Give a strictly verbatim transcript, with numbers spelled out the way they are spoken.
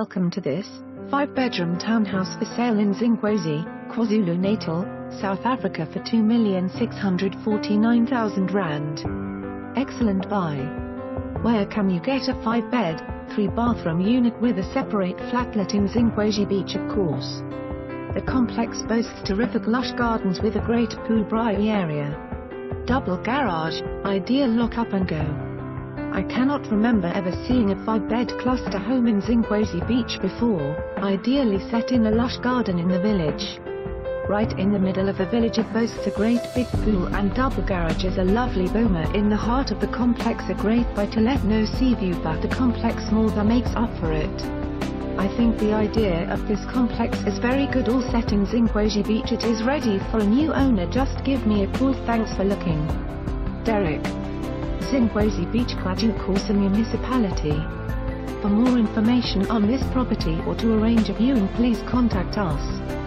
Welcome to this five-bedroom townhouse for sale in Zinkwazi, KwaZulu-Natal, South Africa for two million six hundred forty-nine thousand rand. Excellent buy. Where can you get a five-bed, three-bathroom unit with a separate flatlet in Zinkwazi Beach, of course? The complex boasts terrific lush gardens with a great pool braai area. Double garage, ideal lock up and go. I cannot remember ever seeing a five-bed cluster home in Zinkwazi Beach before, ideally set in a lush garden in the village. Right in the middle of the village, it boasts a great big pool and double garage is a lovely boma in the heart of the complex, a great buy-to-let, no sea view, but the complex more than makes up for it. I think the idea of this complex is very good, all set in Zinkwazi Beach. It is ready for a new owner. Just give me a call. Thanks for looking. Derek. Zinkwazi Beach, Kadu Korsa Municipality. For more information on this property or to arrange a viewing, please contact us.